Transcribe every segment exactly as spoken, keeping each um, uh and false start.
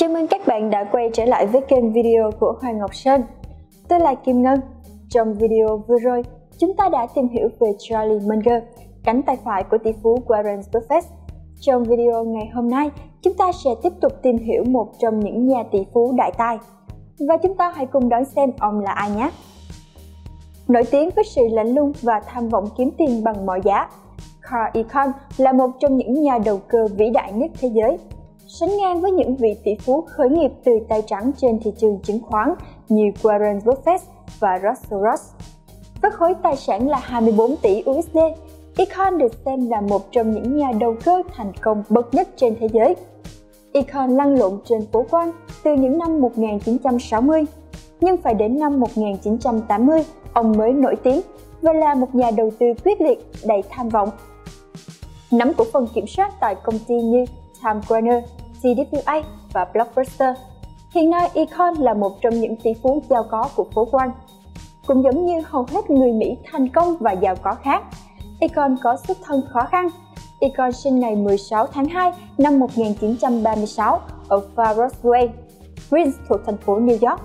Chào mừng các bạn đã quay trở lại với kênh video của Hoàng Ngọc Sơn. Tôi là Kim Ngân. Trong video vừa rồi, chúng ta đã tìm hiểu về Charlie Munger, cánh tay phải của tỷ phú Warren Buffett. Trong video ngày hôm nay, chúng ta sẽ tiếp tục tìm hiểu một trong những nhà tỷ phú đại tài. Và chúng ta hãy cùng đón xem ông là ai nhé. Nổi tiếng với sự lạnh lùng và tham vọng kiếm tiền bằng mọi giá, Carl Icahn là một trong những nhà đầu cơ vĩ đại nhất thế giới, sánh ngang với những vị tỷ phú khởi nghiệp từ tay trắng trên thị trường chứng khoán như Warren Buffett và George Soros. Với khối tài sản là hai mươi bốn tỷ u ét đê, Icahn được xem là một trong những nhà đầu cơ thành công bậc nhất trên thế giới. Icahn lăn lộn trên phố quan từ những năm một nghìn chín trăm sáu mươi, nhưng phải đến năm một nghìn chín trăm tám mươi ông mới nổi tiếng và là một nhà đầu tư quyết liệt đầy tham vọng. Nắm cổ phần kiểm soát tại công ty như TimeWarner, tê vê a và Blockbuster. Hiện nay, Icahn là một trong những tỷ phú giàu có của phố Wall. Cũng giống như hầu hết người Mỹ thành công và giàu có khác, Icahn có xuất thân khó khăn. Icahn sinh ngày mười sáu tháng hai năm một nghìn chín trăm ba mươi sáu ở Farisway, Queens thuộc thành phố New York,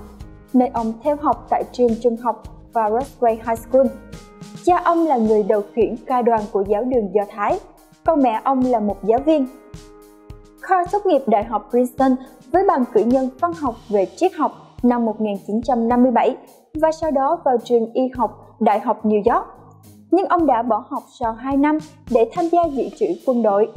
nơi ông theo học tại trường trung học Farisway High School. Cha ông là người đầu khuyển ca đoàn của giáo đường Do Thái, còn mẹ ông là một giáo viên. Carl tốt nghiệp Đại học Princeton với bằng cử nhân văn học về triết học năm một nghìn chín trăm năm mươi bảy và sau đó vào trường y học Đại học New York. Nhưng ông đã bỏ học sau hai năm để tham gia dự trữ quân đội.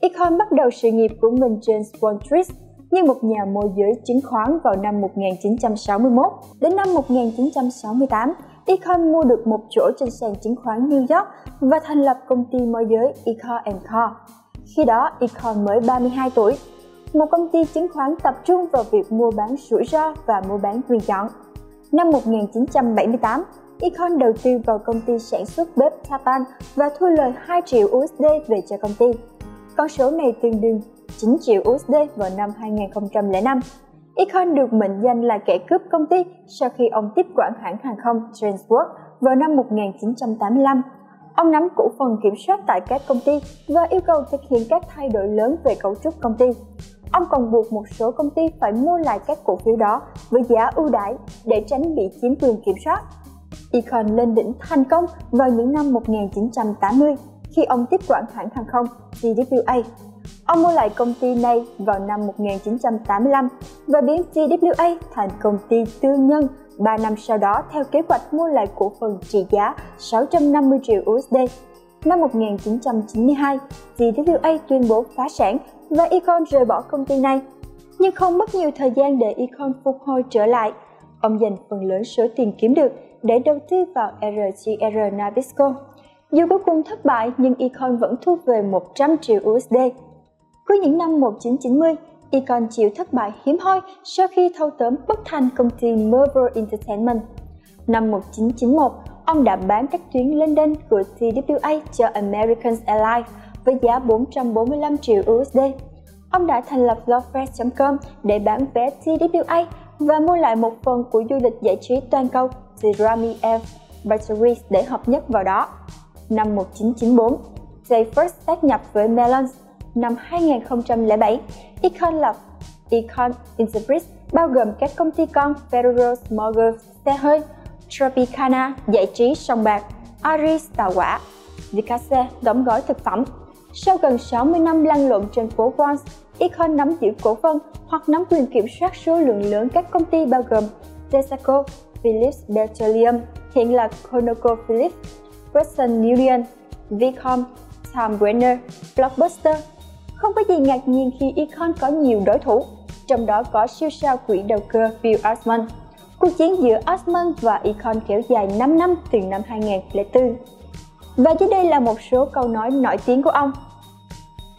Icahn bắt đầu sự nghiệp của mình trên Wall Street như một nhà môi giới chứng khoán vào năm một nghìn chín trăm sáu mươi mốt. Đến năm một nghìn chín trăm sáu mươi tám, Icahn mua được một chỗ trên sàn chứng khoán New York và thành lập công ty môi giới Icahn and Co. Khi đó, Icahn mới ba mươi hai tuổi, một công ty chứng khoán tập trung vào việc mua bán rủi ro và mua bán quyền chọn. Năm một nghìn chín trăm bảy mươi tám, Icahn đầu tư vào công ty sản xuất bếp Tapan và thu lời hai triệu u ét đê về cho công ty. Con số này tương đương chín triệu u ét đê vào năm hai nghìn không trăm lẻ năm. Icahn được mệnh danh là kẻ cướp công ty sau khi ông tiếp quản hãng hàng không Trans World vào năm một nghìn chín trăm tám mươi lăm. Ông nắm cổ phần kiểm soát tại các công ty và yêu cầu thực hiện các thay đổi lớn về cấu trúc công ty. Ông còn buộc một số công ty phải mua lại các cổ phiếu đó với giá ưu đãi để tránh bị chiếm quyền kiểm soát. Icahn lên đỉnh thành công vào những năm một nghìn chín trăm tám mươi khi ông tiếp quản hãng hàng không tê vê a. Ông mua lại công ty này vào năm một nghìn chín trăm tám mươi lăm và biến tê vê a thành công ty tư nhân ba năm sau đó theo kế hoạch mua lại cổ phần trị giá sáu trăm năm mươi triệu u ét đê. Năm một nghìn chín trăm chín mươi hai, tê vê a tuyên bố phá sản và Icahn rời bỏ công ty này. Nhưng không mất nhiều thời gian để Icahn phục hồi trở lại. Ông dành phần lớn số tiền kiếm được để đầu tư vào rờ xê rờ Nabisco. Dù cuối cùng thất bại nhưng Icahn vẫn thu về một trăm triệu u ét đê. Cuối những năm một nghìn chín trăm chín mươi, Icahn chịu thất bại hiếm hoi sau khi thâu tóm bất thành công ty Marvel Entertainment. Năm một nghìn chín trăm chín mươi mốt, ông đã bán các tuyến London của tê vê a cho American Airlines với giá bốn trăm bốn mươi lăm triệu u ét đê. Ông đã thành lập Lawfest chấm com để bán vé tê vê a và mua lại một phần của du lịch giải trí toàn cầu Farisway để hợp nhất vào đó. Năm một nghìn chín trăm chín mươi tư, Jayford sát nhập với Mellons. Năm hai nghìn không trăm lẻ bảy, Icahn lập Icahn Enterprises bao gồm các công ty con Charlie Munger xe hơi, Tropicana giải trí sòng bạc, Aris tàu quả, Viacom đóng gói thực phẩm. Sau gần sáu mươi năm lăn lộn trên phố Wall, Icahn nắm giữ cổ phần hoặc nắm quyền kiểm soát số lượng lớn các công ty bao gồm Tesco, Phillips Petroleum hiện là ConocoPhillips, Western Union, Viacom, TimeWarner, Blockbuster. Không có gì ngạc nhiên khi Icahn có nhiều đối thủ, trong đó có siêu sao quỹ đầu cơ Bill Osman. Cuộc chiến giữa Osman và Icahn kéo dài năm năm từ năm hai nghìn không trăm lẻ tư. Và dưới đây là một số câu nói nổi tiếng của ông.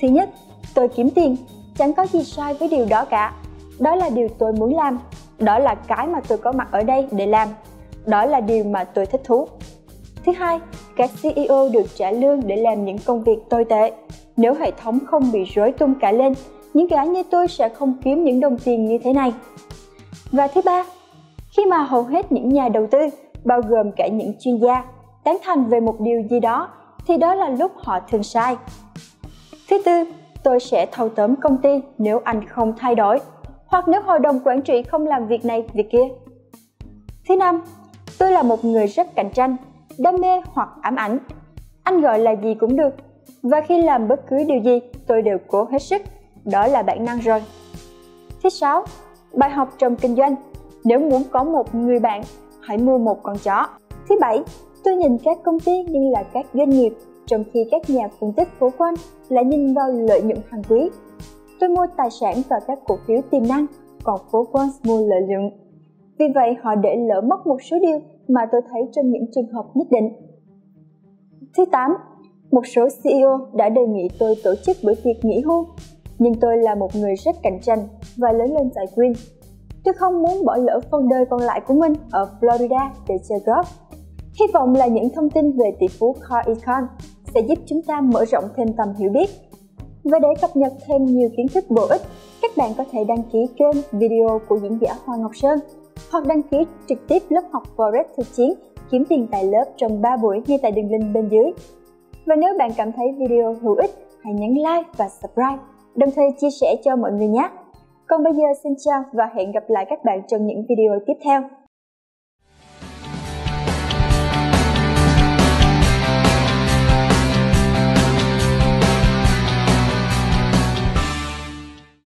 Thứ nhất, tôi kiếm tiền, chẳng có gì sai với điều đó cả. Đó là điều tôi muốn làm, đó là cái mà tôi có mặt ở đây để làm, đó là điều mà tôi thích thú. Thứ hai, các xê e ô được trả lương để làm những công việc tồi tệ. Nếu hệ thống không bị rối tung cả lên, những gã như tôi sẽ không kiếm những đồng tiền như thế này. Và thứ ba, khi mà hầu hết những nhà đầu tư, bao gồm cả những chuyên gia, tán thành về một điều gì đó, thì đó là lúc họ thường sai. Thứ tư, tôi sẽ thâu tóm công ty nếu anh không thay đổi. hoặc nếu hội đồng quản trị không làm việc này việc kia. Thứ năm, tôi là một người rất cạnh tranh, đam mê hoặc ám ảnh. Anh gọi là gì cũng được, và khi làm bất cứ điều gì tôi đều cố hết sức, đó là bản năng rồi. Thứ sáu, bài học trong kinh doanh. Nếu muốn có một người bạn, hãy mua một con chó. Thứ bảy, tôi nhìn các công ty như là các doanh nghiệp, trong khi các nhà phân tích phổ quanh lại nhìn vào lợi nhuận hàng quý. Tôi mua tài sản và các cổ phiếu tiềm năng, còn phố Wall mua lợi nhuận. Vì vậy họ để lỡ mất một số điều mà tôi thấy trong những trường hợp nhất định. Thứ tám, một số xê e ô đã đề nghị tôi tổ chức bữa tiệc nghỉ hưu, nhưng tôi là một người rất cạnh tranh và lớn lên tại Queen. Tôi không muốn bỏ lỡ phần đời còn lại của mình ở Florida để chơi golf. Hy vọng là những thông tin về tỷ phú Carl Icahn sẽ giúp chúng ta mở rộng thêm tầm hiểu biết. Và để cập nhật thêm nhiều kiến thức bổ ích, các bạn có thể đăng ký kênh video của diễn giả Hoàng Ngọc Sơn hoặc đăng ký trực tiếp lớp học Forex thực chiến kiếm tiền tại lớp trong ba buổi ngay tại đường link bên dưới. Và nếu bạn cảm thấy video hữu ích, hãy nhấn like và subscribe, đồng thời chia sẻ cho mọi người nhé. Còn bây giờ xin chào và hẹn gặp lại các bạn trong những video tiếp theo.